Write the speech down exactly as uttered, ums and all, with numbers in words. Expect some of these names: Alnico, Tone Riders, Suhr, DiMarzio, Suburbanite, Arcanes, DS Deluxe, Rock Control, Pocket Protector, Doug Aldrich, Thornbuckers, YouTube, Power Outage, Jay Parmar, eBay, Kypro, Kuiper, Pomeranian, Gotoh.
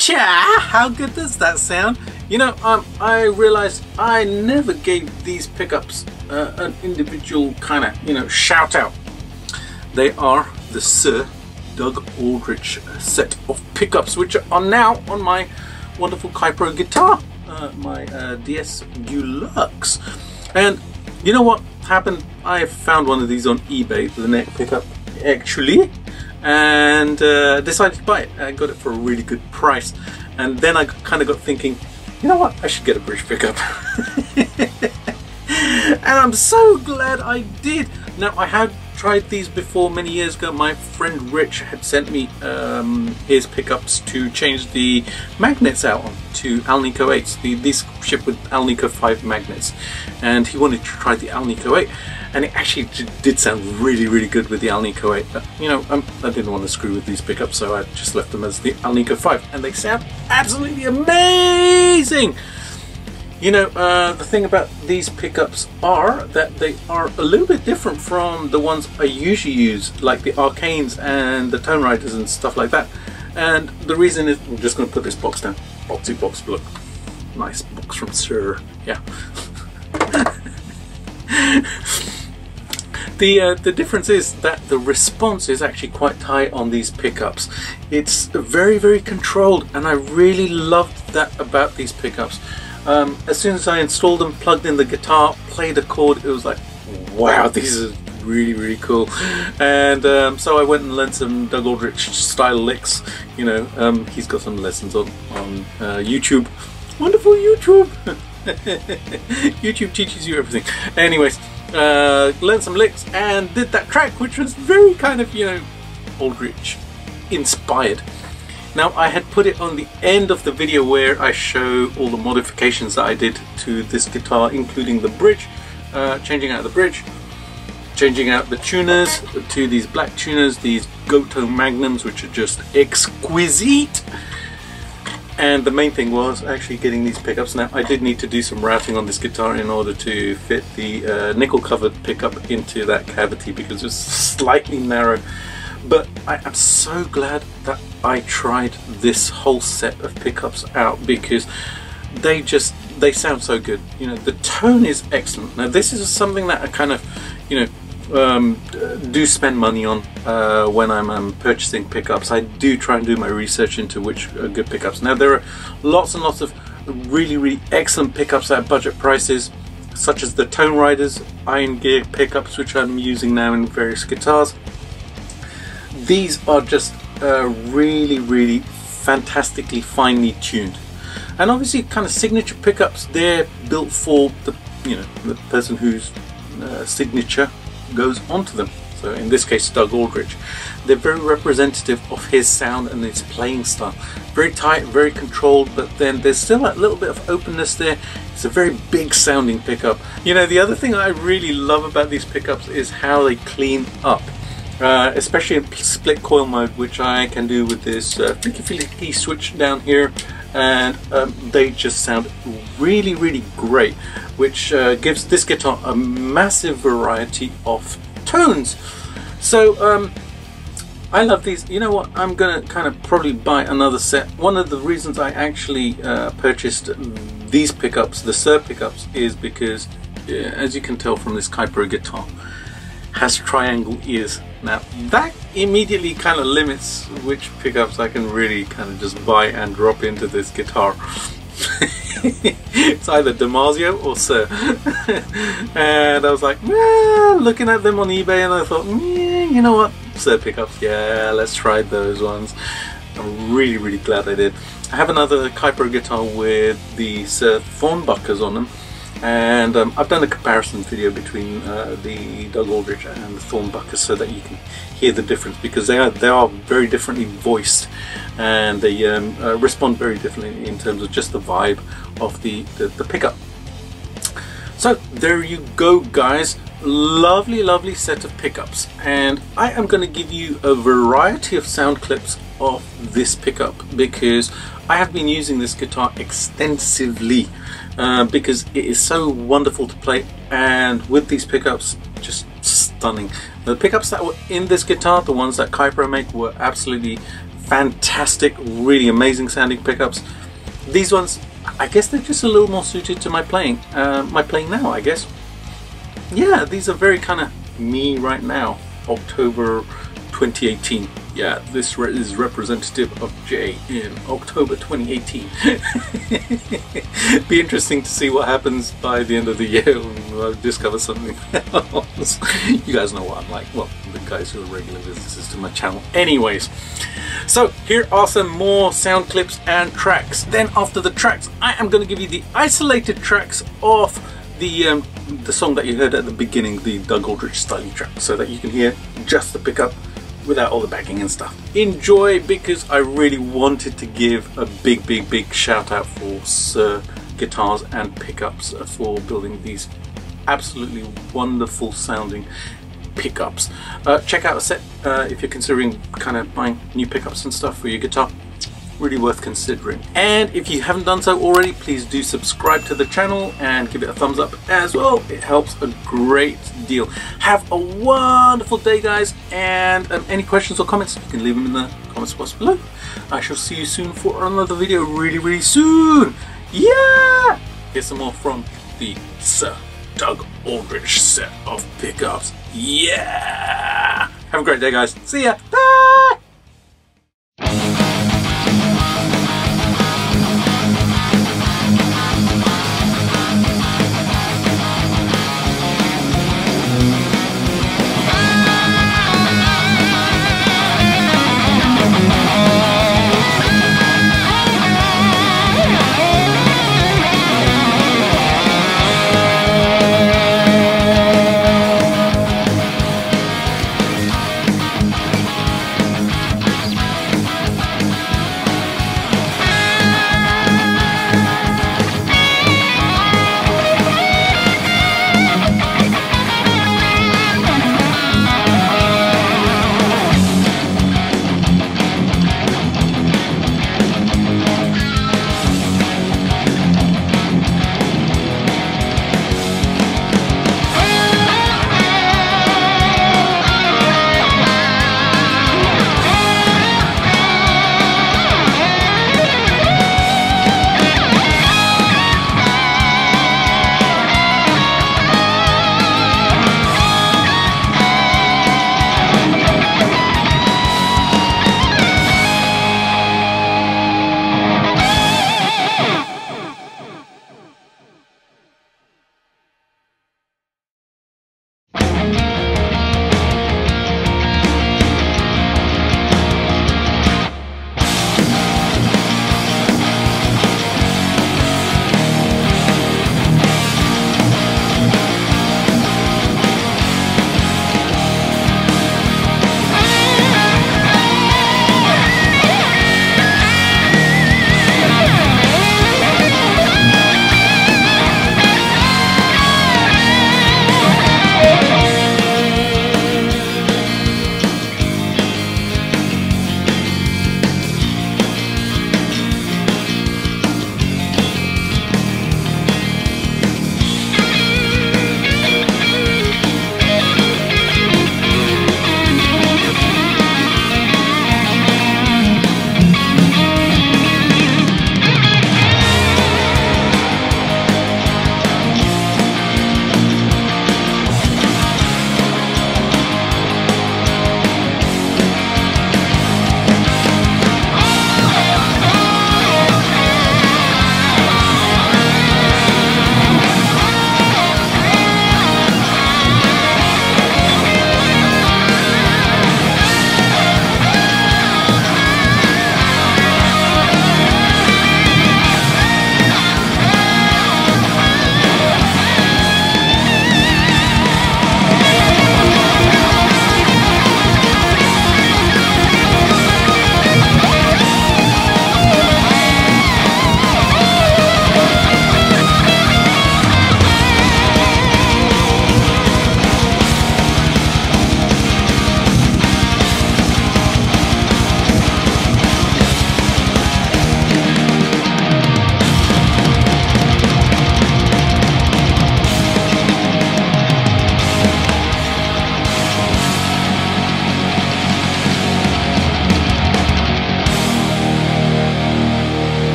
Cha! How good does that sound? You know, um, I realized I never gave these pickups uh, an individual kind of, you know, shout out. They are the Suhr Doug Aldrich set of pickups, which are now on my wonderful Kypro guitar, uh, my uh, D S Deluxe. And you know what happened? I found one of these on eBay, the neck pickup, actually, and uh, decided to buy it. I got it for a really good price, and then I kind of got thinking, you know what, I should get a bridge pickup. And I'm so glad I did. Now, I had tried these before many years ago. My friend Rich had sent me um, his pickups to change the magnets out on to Alnico eights. The, these ship with Alnico five magnets, and he wanted to try the Alnico eight, and it actually did sound really, really good with the Alnico eight, but you know, um, I didn't want to screw with these pickups, so I just left them as the Alnico five, and they sound absolutely amazing! You know, uh, the thing about these pickups are that they are a little bit different from the ones I usually use, like the Arcanes and the Tone Riders and stuff like that. And the reason is, I'm just going to put this box down. Boxy box, look. Nice box from Suhr. Yeah. the, uh, the difference is that the response is actually quite high on these pickups. It's very, very controlled, and I really loved that about these pickups. Um, as soon as I installed them, plugged in the guitar, played a chord, it was like, wow, these are really, really cool. And um, so I went and learned some Doug Aldrich style licks. You know, um, he's got some lessons on, on uh, YouTube. Wonderful YouTube! YouTube teaches you everything. Anyways, uh, learned some licks and did that track, which was very kind of, you know, Aldrich inspired. Now, I had put it on the end of the video where I show all the modifications that I did to this guitar, including the bridge, uh, changing out the bridge, changing out the tuners to these black tuners, these Gotoh Magnums, which are just exquisite. And the main thing was actually getting these pickups. Now, I did need to do some routing on this guitar in order to fit the uh, nickel-covered pickup into that cavity because it's slightly narrow. But I am so glad that I tried this whole set of pickups out because they just, they sound so good. You know, the tone is excellent. Now this is something that I kind of, you know, um, do spend money on uh, when I'm um, purchasing pickups. I do try and do my research into which are good pickups. Now there are lots and lots of really, really excellent pickups at budget prices, such as the Tone Riders, Iron Gear pickups, which I'm using now in various guitars. These are just uh, really, really fantastically finely tuned, and obviously kind of signature pickups. They're built for the, you know, the person whose uh, signature goes onto them. So in this case, Doug Aldrich. They're very representative of his sound and his playing style. Very tight, very controlled, but then there's still that little bit of openness there. It's a very big sounding pickup. You know, the other thing I really love about these pickups is how they clean up. Uh, especially in split coil mode, which I can do with this uh, flicky flicky switch down here, and um, they just sound really, really great, which uh, gives this guitar a massive variety of tones. So um, I love these. You know what, I'm gonna kind of probably buy another set. One of the reasons I actually uh, purchased these pickups, the Suhr pickups, is because uh, as you can tell from this Kuiper guitar, has triangle ears. Now that immediately kind of limits which pickups I can really kind of just buy and drop into this guitar. It's either DiMarzio or Suhr. And I was like, well, looking at them on eBay, and I thought, mm, you know what, Suhr pickups, yeah, let's try those ones. I'm really, really glad I did. I have another Kypro guitar with the Suhr Thornbuckers on them. And um, I've done a comparison video between uh, the Doug Aldrich and the Thornbuckers so that you can hear the difference, because they are, they are very differently voiced, and they um, uh, respond very differently in terms of just the vibe of the, the, the pickup. So there you go, guys. Lovely, lovely set of pickups, and I am going to give you a variety of sound clips of this pickup because I have been using this guitar extensively uh, because it is so wonderful to play, and with these pickups, just stunning. The pickups that were in this guitar, the ones that Kypro make, were absolutely fantastic, really amazing sounding pickups. These ones, I guess they're just a little more suited to my playing, uh, my playing now, I guess. Yeah, these are very kind of me right now, October twenty eighteen. Yeah, this re is representative of Jay in October twenty eighteen. Be interesting to see what happens by the end of the year when we'll discover something else. You guys know what I'm like. Well, the guys who are regular visitors to my channel. Anyways, so here are some more sound clips and tracks. Then after the tracks, I am going to give you the isolated tracks of the um, the song that you heard at the beginning, the Doug Aldrich styling track, so that you can hear just the pickup without all the backing and stuff. Enjoy, because I really wanted to give a big big big shout out for Suhr guitars and pickups for building these absolutely wonderful sounding pickups. Uh, check out a set uh, if you're considering kind of buying new pickups and stuff for your guitar. Really worth considering. And if you haven't done so already, please do subscribe to the channel and give it a thumbs up as well. It helps a great deal. Have a wonderful day, guys, and um, any questions or comments, you can leave them in the comments box below. I shall see you soon for another video, really really soon. Yeah! Here's some more from the Suhr Doug Aldrich set of pickups. Yeah! Have a great day, guys. See ya! Bye!